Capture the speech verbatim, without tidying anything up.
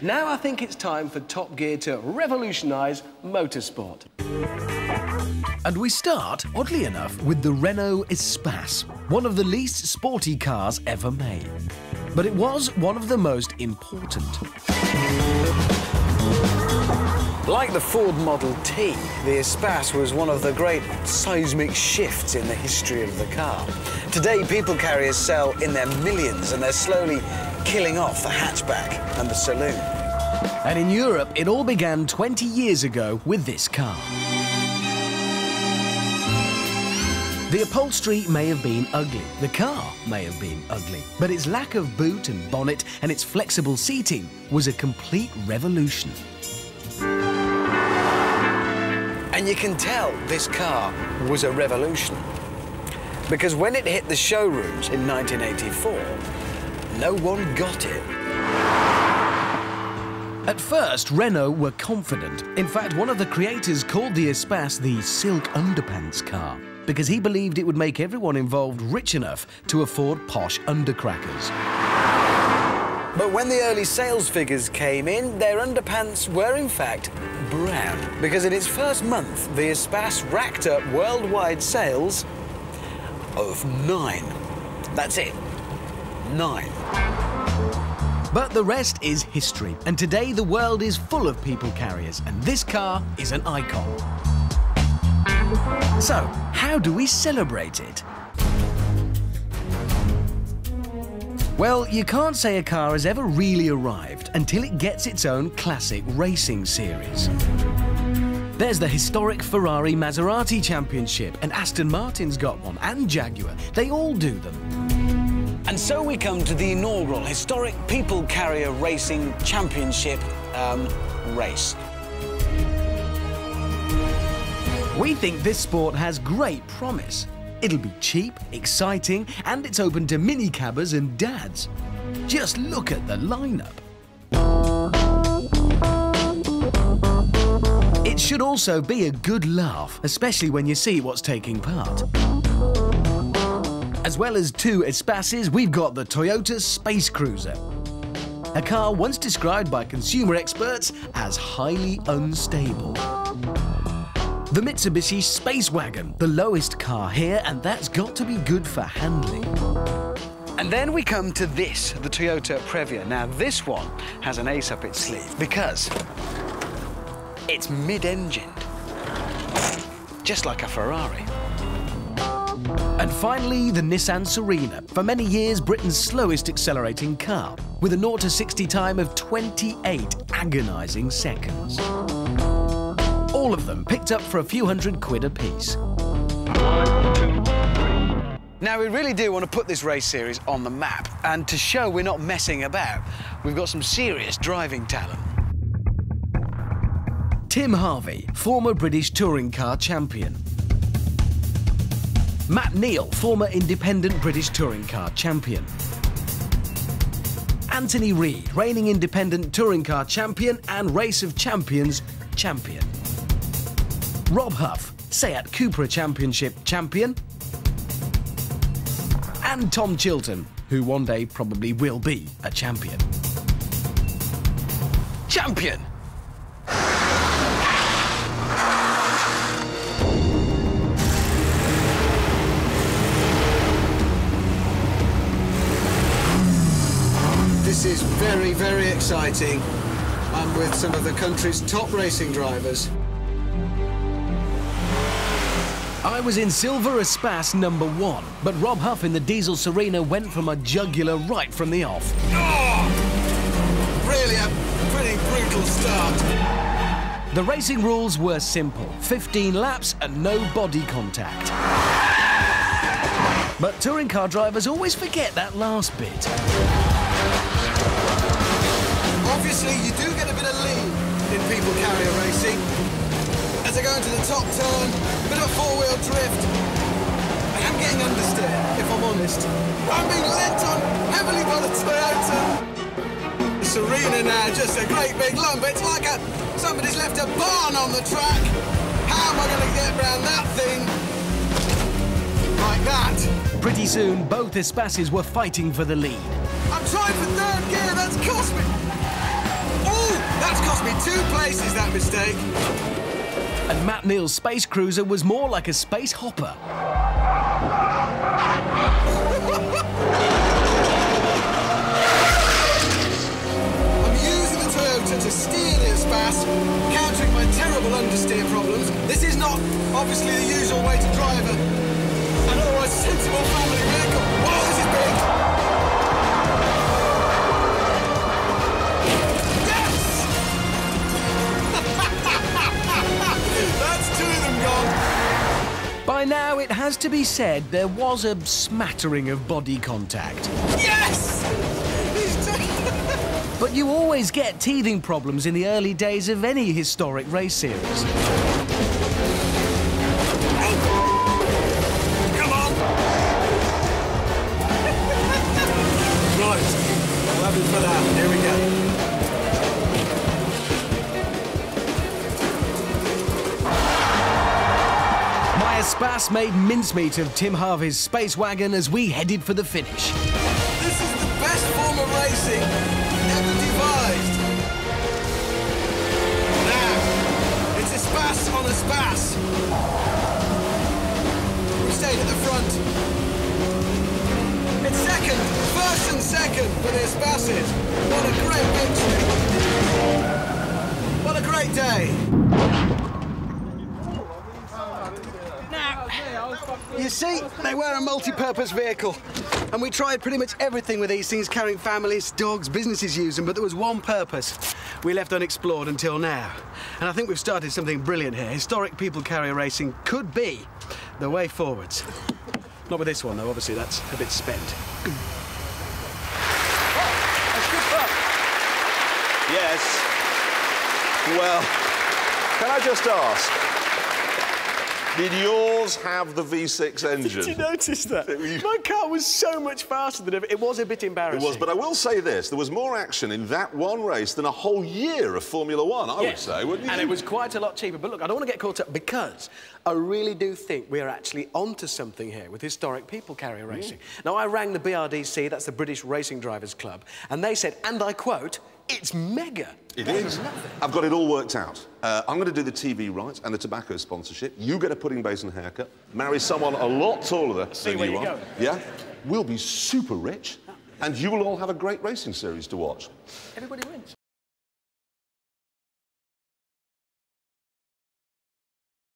Now I think it's time for Top Gear to revolutionise motorsport. And we start, oddly enough, with the Renault Espace, one of the least sporty cars ever made. But it was one of the most important. Like the Ford Model T, the Espace was one of the great seismic shifts in the history of the car. Today, people carriers sell in their millions, and they're slowly killing off the hatchback and the saloon. And in Europe, it all began twenty years ago with this car. The upholstery may have been ugly, the car may have been ugly, but its lack of boot and bonnet and its flexible seating was a complete revolution. And you can tell this car was a revolution, because when it hit the showrooms in nineteen eighty-four, no one got it. At first, Renault were confident. In fact, one of the creators called the Espace the silk underpants car, because he believed it would make everyone involved rich enough to afford posh undercrackers. But when the early sales figures came in, their underpants were in fact brown, because in its first month, the Espace racked up worldwide sales of nine. That's it, nine. But the rest is history, and today the world is full of people carriers, and this car is an icon. So, how do we celebrate it? Well, you can't say a car has ever really arrived until it gets its own classic racing series. There's the historic Ferrari Maserati Championship, and Aston Martin's got one, and Jaguar. They all do them. And so we come to the inaugural historic People Carrier Racing Championship um, race. We think this sport has great promise. It'll be cheap, exciting, and it's open to minicabbers and dads. Just look at the lineup. It should also be a good laugh, especially when you see what's taking part. As well as two Espaces, we've got the Toyota Space Cruiser, a car once described by consumer experts as highly unstable. The Mitsubishi Space Wagon, the lowest car here, and that's got to be good for handling. And then we come to this, the Toyota Previa. Now, this one has an ace up its sleeve because it's mid-engined, just like a Ferrari. And finally, the Nissan Serena, for many years Britain's slowest accelerating car, with a zero to sixty time of twenty-eight agonising seconds. All of them picked up for a few hundred quid apiece. Now, we really do want to put this race series on the map, and to show we're not messing about, we've got some serious driving talent. Tim Harvey, former British touring car champion. Matt Neal, former independent British touring car champion. Anthony Reid, reigning independent touring car champion and Race of Champions champion. Rob Huff, Seat Cupra Championship champion, and Tom Chilton, who one day probably will be a champion. Champion! This is very, very exciting. I'm with some of the country's top racing drivers. I was in Silver Espace number one, but Rob Huff in the Diesel Serena went for my jugular right from the off. Oh, really a pretty brutal start. The racing rules were simple, fifteen laps and no body contact. But touring car drivers always forget that last bit. Obviously, you do get a bit of lead in people carrier racing. As I go into the top turn, a bit of four-wheel drift. I am getting understeer, if I'm honest. I'm being lent on heavily by the Toyota. The Serena now, just a great big lump. It's like a, somebody's left a barn on the track. How am I going to get around that thing? Like that. Pretty soon, both Espaces were fighting for the lead. I'm trying for third gear, that's cost me. me two places, that mistake. And Matt Neal's space cruiser was more like a space hopper. I'm using the Toyota to steer this fast, countering my terrible understeer problems. This is not, obviously, the usual way to drive a, an otherwise sensible family vehicle. Whoa, this is big! Yes! That's two of them gone. By now, it has to be said, there was a smattering of body contact. Yes! But you always get teething problems in the early days of any historic race series. For that. Here we go. Maya Spass made mincemeat of Tim Harvey's space wagon as we headed for the finish. This is the best form of racing ever devised. Now, it's a Spass on a Spass. We stayed at the front. It's second, first and second for the Spasses. What a great victory. What a great day. Now, you see, they were a multi-purpose vehicle. And we tried pretty much everything with these things, carrying families, dogs, businesses use them, but there was one purpose we left unexplored until now. And I think we've started something brilliant here. Historic people carrier racing could be the way forwards. Not with this one, though. Obviously, that's a bit spent. Oh, that's good fun. Yes. Well, can I just ask, did yours have the V six engine? Did you notice that? My car was so much faster than ever. It was a bit embarrassing. It was, but I will say this. There was more action in that one race than a whole year of Formula One, I yes. would say, wouldn't you? And it was quite a lot cheaper. But look, I don't want to get caught up because I really do think we're actually onto something here with historic people carrier racing. Mm. Now, I rang the B R D C, that's the British Racing Drivers Club, and they said, and I quote, it's mega. It that is. is I've got it all worked out. Uh, I'm going to do the T V rights and the tobacco sponsorship. You get a pudding base and haircut. Marry someone a lot taller than See where you, you are. Go. Yeah. We'll be super rich, and you will all have a great racing series to watch. Everybody wins.